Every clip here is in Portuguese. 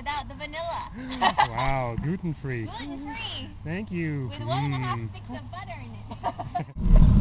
without the vanilla. Wow, gluten-free. Gluten-free. Thank you. With 1.5 sticks of butter in it.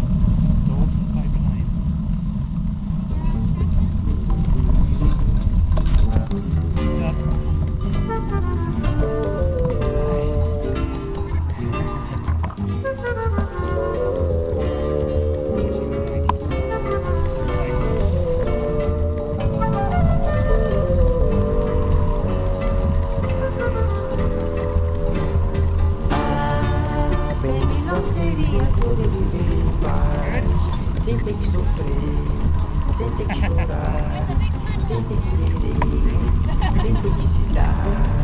Sem ter que sofrer, sem ter que chorar, sem ter que querer, sem ter que se dar.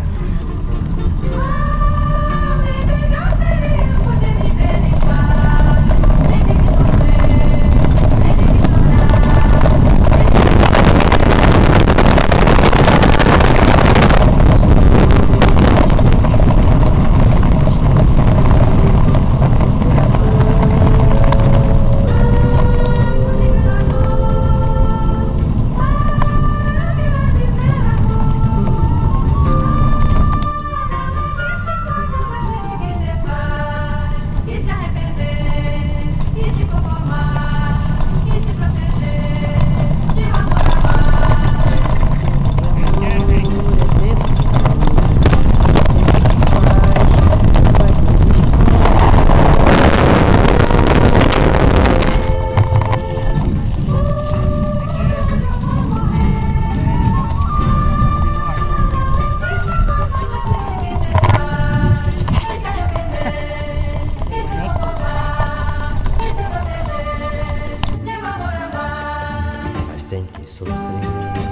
Tem que chorar, mas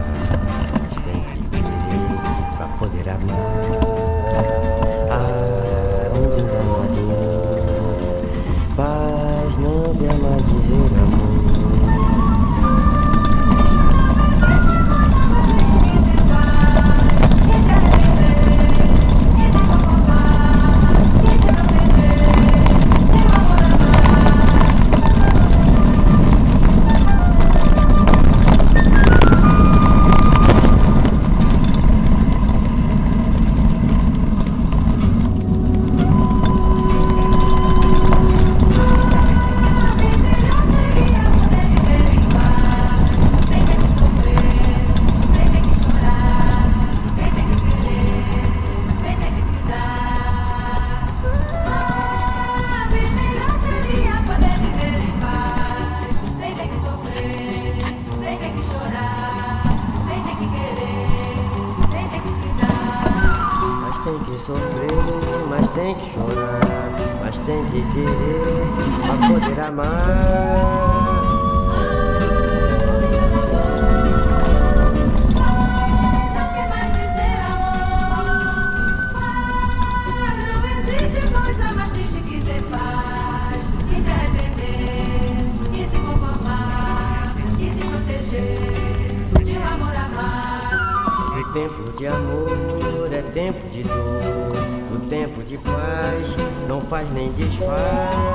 tem que querer pra poder amar. Ah, onde enganador, paz não dela dizer amor. Sofrer, mas tem que chorar, mas tem que querer pra poder amar. O tempo de amor é tempo de dor, o tempo de paz não faz nem desfaz.